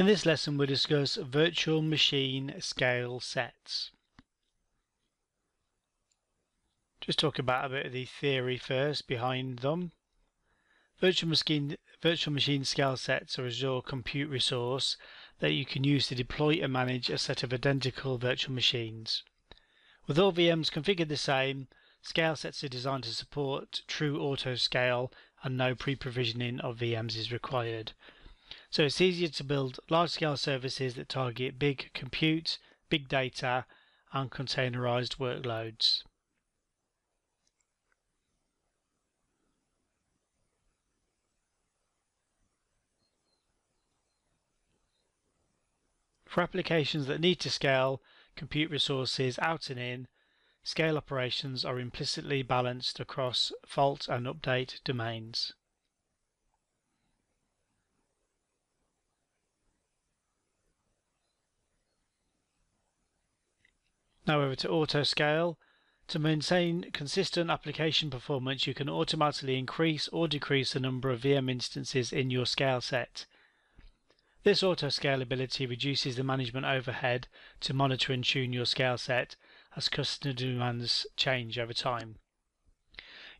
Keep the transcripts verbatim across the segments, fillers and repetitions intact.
In this lesson we'll discuss virtual machine scale sets. Just talk about a bit of the theory first behind them. Virtual machine, virtual machine scale sets are Azure compute resource that you can use to deploy and manage a set of identical virtual machines. With all V Ms configured the same, scale sets are designed to support true auto scale and no pre-provisioning of V Ms is required. So it's easier to build large-scale services that target big compute, big data, and containerized workloads. For applications that need to scale compute resources out and in, scale operations are implicitly balanced across fault and update domains. Now over to auto scale. To maintain consistent application performance, you can automatically increase or decrease the number of V M instances in your scale set. This auto scalability reduces the management overhead to monitor and tune your scale set as customer demands change over time.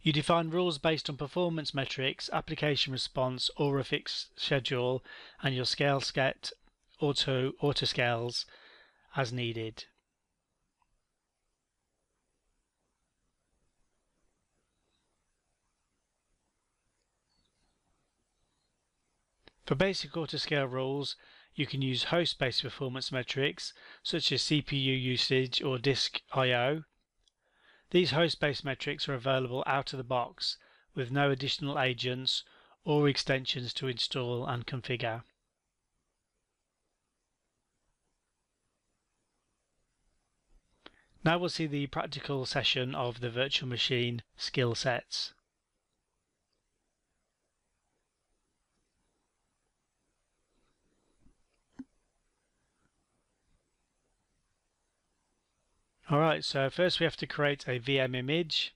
You define rules based on performance metrics, application response, or a fixed schedule, and your scale set auto auto scales as needed. For basic auto-scale rules, you can use host-based performance metrics such as C P U usage or disk I O. These host-based metrics are available out of the box with no additional agents or extensions to install and configure. Now we'll see the practical session of the virtual machine skill sets. Alright, so first we have to create a V M image.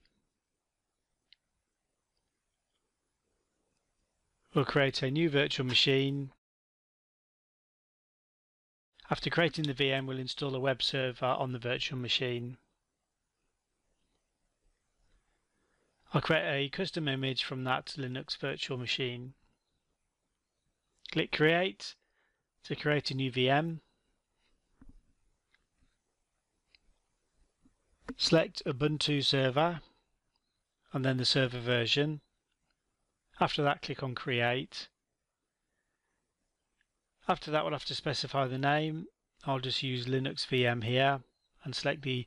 We'll create a new virtual machine. After creating the V M, we'll install a web server on the virtual machine. I'll create a custom image from that Linux virtual machine. Click Create to create a new V M. Select Ubuntu server and then the server version. After that, click on Create. After that, we'll have to specify the name. I'll just use Linux V M here and select the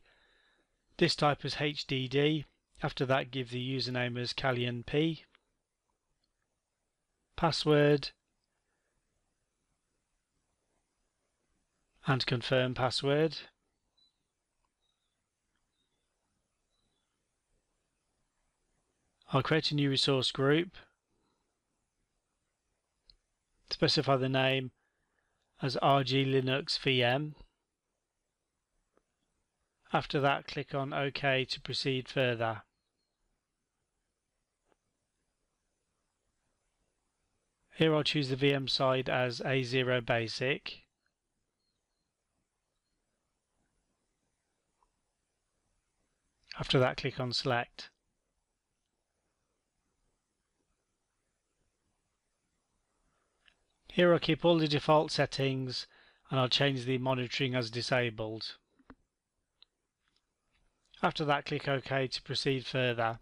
disk type as H D D. After that, give the username as Callian P. Password and confirm password. I'll create a new resource group, specify the name as R G Linux V M. After that, click on OK to proceed further. Here I'll choose the V M side as A zero Basic. After that, click on Select. Here I'll keep all the default settings and I'll change the monitoring as disabled. After that, click OK to proceed further.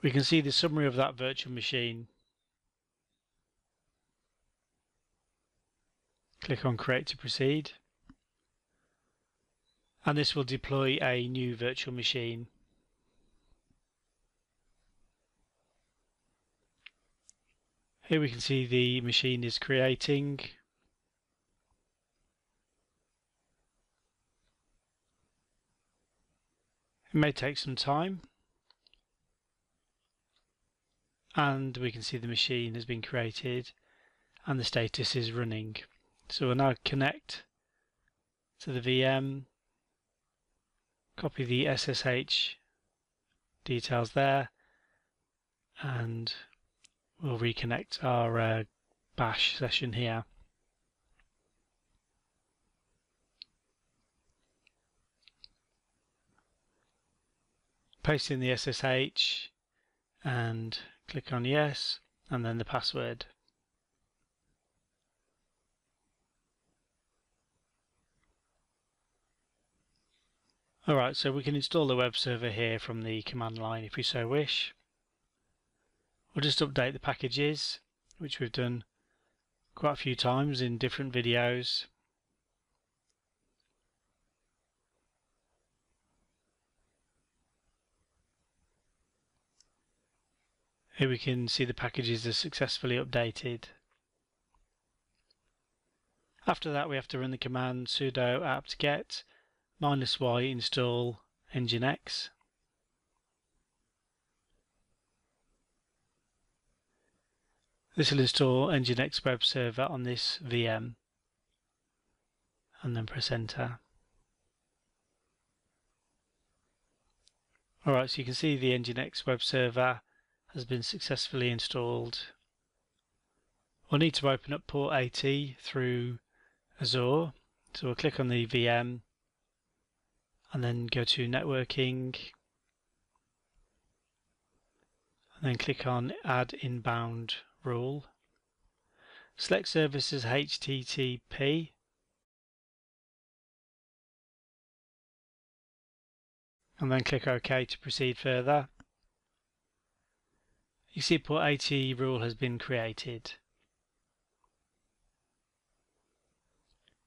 We can see the summary of that virtual machine. Click on Create to proceed. And this will deploy a new virtual machine. Here we can see the machine is creating. It may take some time. And we can see the machine has been created and the status is running. So we'll now connect to the V M, copy the S S H details there, and We'll reconnect our uh, bash session here. Paste in the S S H and click on yes, and then the password. Alright, so we can install the web server here from the command line if we so wish. We'll just update the packages, which we've done quite a few times in different videos. Here we can see the packages are successfully updated. After that, we have to run the command sudo apt-get minus y install nginx. This will install nginx web server on this V M, and then press enter. Alright, so you can see the nginx web server has been successfully installed. We'll need to open up port eighty through Azure, so we'll click on the V M and then go to networking and then click on add inbound rule. Select services H T T P and then click OK to proceed further. You see port eighty rule has been created.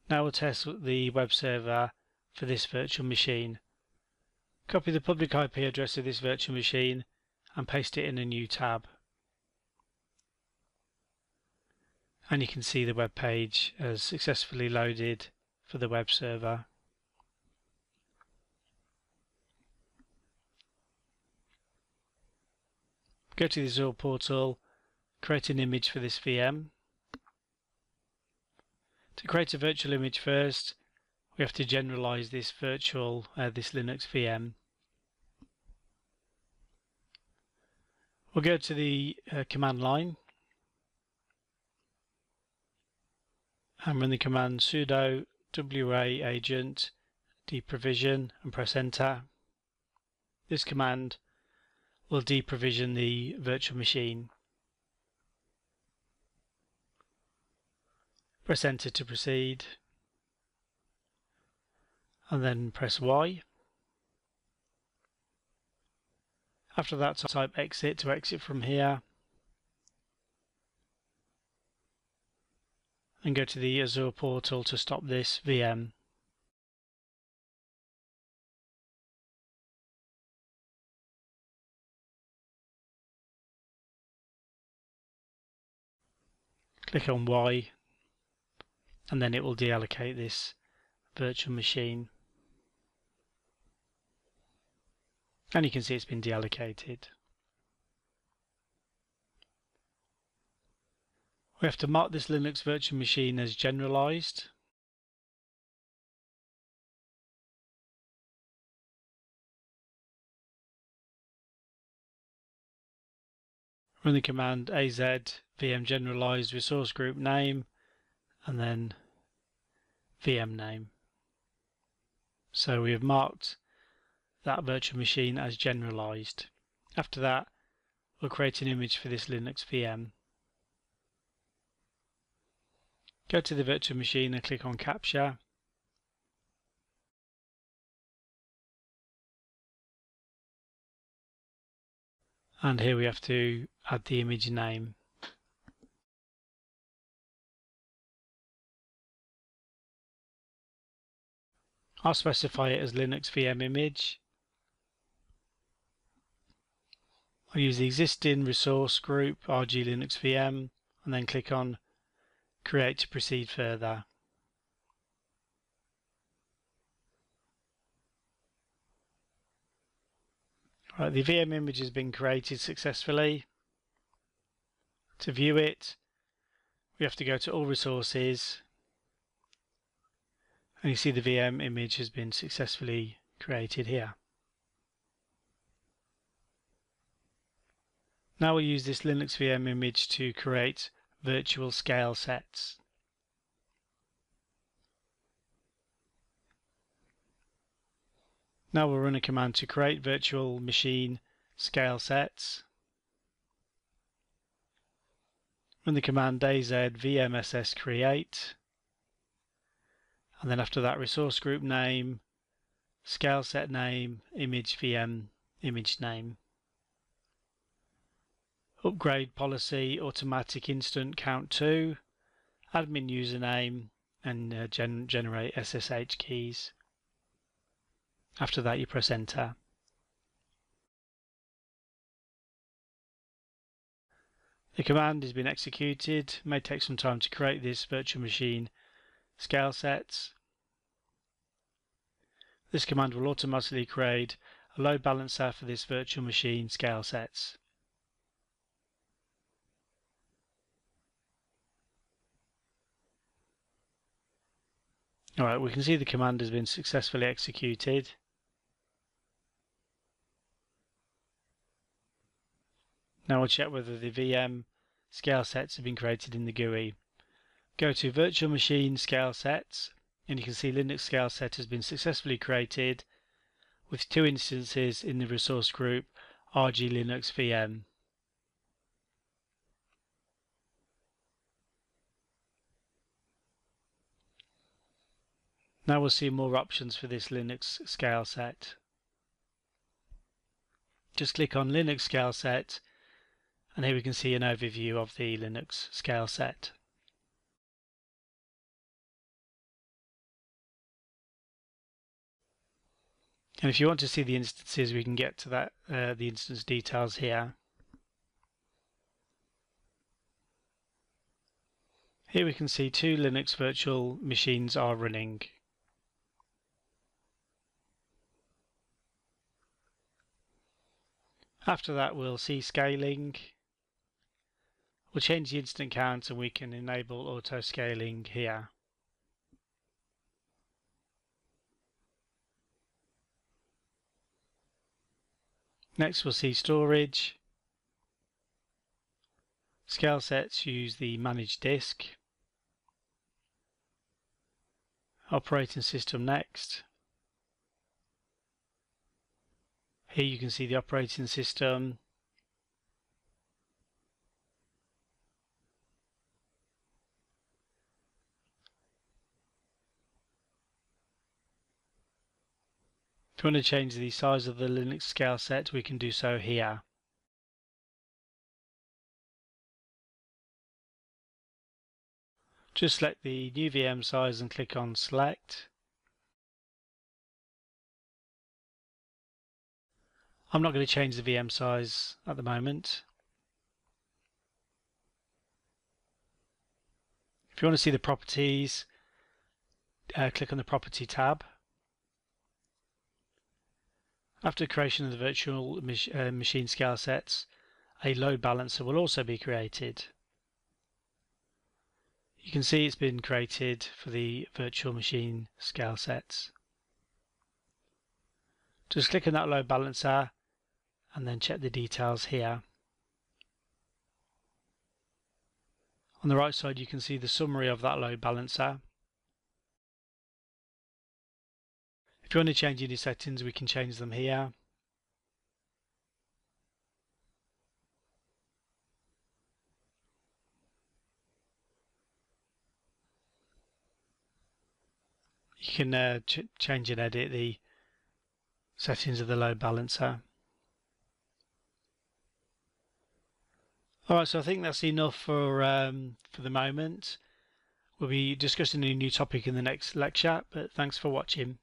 Now we'll test the web server for this virtual machine. Copy the public I P address of this virtual machine and paste it in a new tab. And you can see the web page has successfully loaded for the web server. Go to the Azure portal, create an image for this V M. To create a virtual image first, we have to generalize this virtual, uh, this Linux V M. We'll go to the uh, command line and run the command sudo waagent deprovision and press enter. This command will deprovision the virtual machine. Press enter to proceed and then press Y. After that, type exit to exit from here and go to the Azure portal to stop this V M. Click on Y and then it will deallocate this virtual machine. And you can see it's been deallocated. We have to mark this Linux virtual machine as generalized. Run the command az vm generalized resource group name and then V M name. So we have marked that virtual machine as generalized. After that, we'll create an image for this Linux V M. Go to the virtual machine and click on capture. And here we have to add the image name. I'll specify it as Linux V M image. I'll use the existing resource group R G Linux V M and then click on create to proceed further. Right, the V M image has been created successfully. To view it, we have to go to all resources and you see the V M image has been successfully created here. Now we'll use this Linux V M image to create virtual scale sets. Now we'll run a command to create virtual machine scale sets. Run the command az vmss create, and then after that resource group name, scale set name, image V M, image name. Upgrade policy, automatic instant count two, admin username, and uh, gen generate S S H keys. After that you press enter. The command has been executed. It may take some time to create this virtual machine scale sets. This command will automatically create a load balancer for this virtual machine scale sets. Alright, we can see the command has been successfully executed. Now we'll check whether the V M scale sets have been created in the G U I. Go to Virtual Machine Scale Sets, and you can see Linux Scale Set has been successfully created with two instances in the resource group R G Linux V M. Now we'll see more options for this Linux scale set. Just click on Linux scale set, and here we can see an overview of the Linux scale set. And if you want to see the instances, we can get to that uh, the instance details here. Here we can see two Linux virtual machines are running. After that we'll see scaling. We'll change the instant count and we can enable auto scaling here. Next we'll see storage. Scale sets use the manage disk. Operating system next. Here you can see the operating system. If we want to change the size of the Linux scale set, we can do so here. Just select the new V M size and click on Select. I'm not going to change the V M size at the moment. If you want to see the properties, uh, click on the Property tab. After creation of the virtual mach uh, machine scale sets, a load balancer will also be created. You can see it's been created for the virtual machine scale sets. Just click on that load balancer and then check the details here. On the right side you can see the summary of that load balancer. If you want to change any settings, we can change them here. You can uh, ch change and edit the settings of the load balancer. Alright, so I think that's enough for um, for the moment. We'll be discussing a new topic in the next lecture, but thanks for watching.